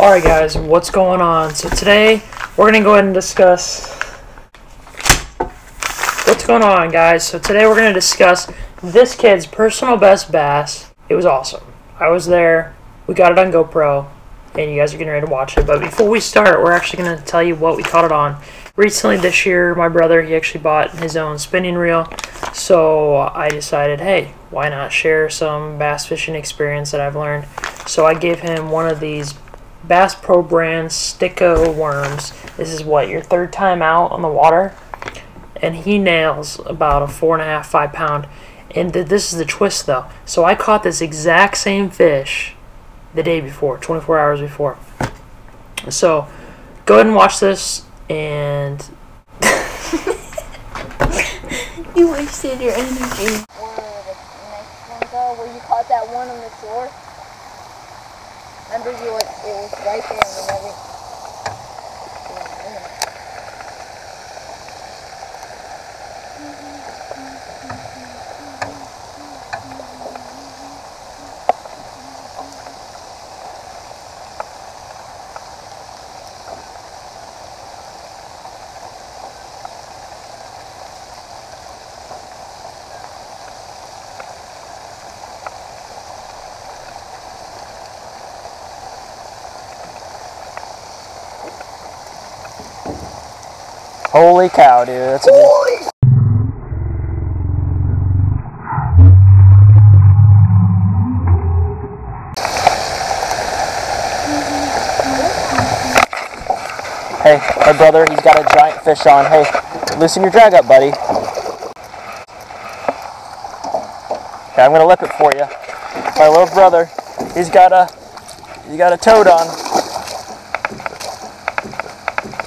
Alright guys, what's going on? So today, we're going to go ahead and discuss... What's going on, guys? So today we're going to discuss this kid's personal best bass. It was awesome. I was there, we got it on GoPro, and you guys are getting ready to watch it. But before we start, we're actually going to tell you what we caught it on. Recently this year, my brother, he actually bought his own spinning reel. So I decided, hey, why not share some bass fishing experience that I've learned? So I gave him one of these Bass Pro brand Sticko Worms. This is what, your third time out on the water, and he nails about a 4.5, 5 pound. And this is the twist though. So I caught this exact same fish the day before, 24 hours before. So go ahead and watch this, and you wasted your energy. Where you caught that one on the shore. Remember, you were, it was right there and everything. Holy cow, dude, that's a good... Hey, my brother, he's got a giant fish on. Hey, loosen your drag up, buddy. Okay, I'm gonna lip it for you. My little brother, he's got a toad on.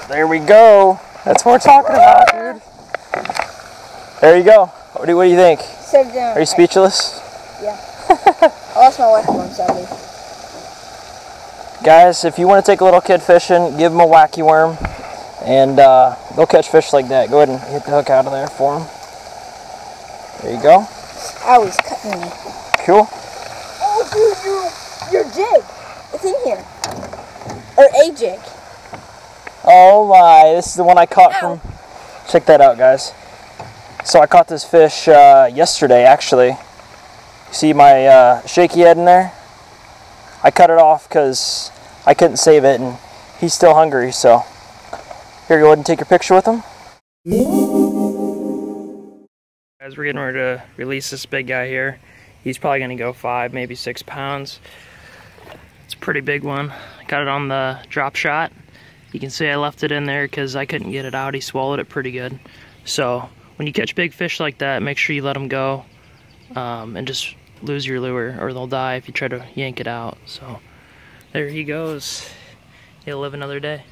There we go. That's what we're talking about, dude. There you go. What do you think? So good. Are you speechless? Yeah. I lost my wacky worm, sadly. Guys, if you want to take a little kid fishing, give him a wacky worm, and they'll catch fish like that. Go ahead and hit the hook out of there for him. There you go. I was cutting it. Cool. Oh, dude, your jig. It's in here. Or a jig. Oh my, this is the one I caught from... Check that out, guys. So I caught this fish yesterday, actually. See my shaky head in there? I cut it off because I couldn't save it, and he's still hungry, so... Here, go ahead and take your picture with him. Guys, we're getting ready to release this big guy here. He's probably going to go 5, maybe 6 pounds. It's a pretty big one. I got it on the drop shot. You can see I left it in there because I couldn't get it out. He swallowed it pretty good. So when you catch big fish like that, make sure you let them go and just lose your lure, or they'll die if you try to yank it out. So there he goes. He'll live another day.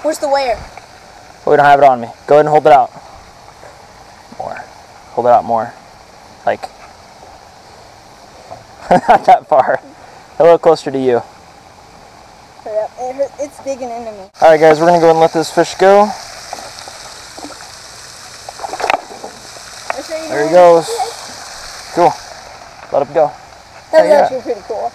Where's the wire? Oh, we don't have it on me. Go ahead and hold it out. More. Hold it out more. Like, not that far. A little closer to you. It's digging into me. Alright guys, we're going to go ahead and let this fish go. There he goes. Cool. Let him go. That was actually pretty cool.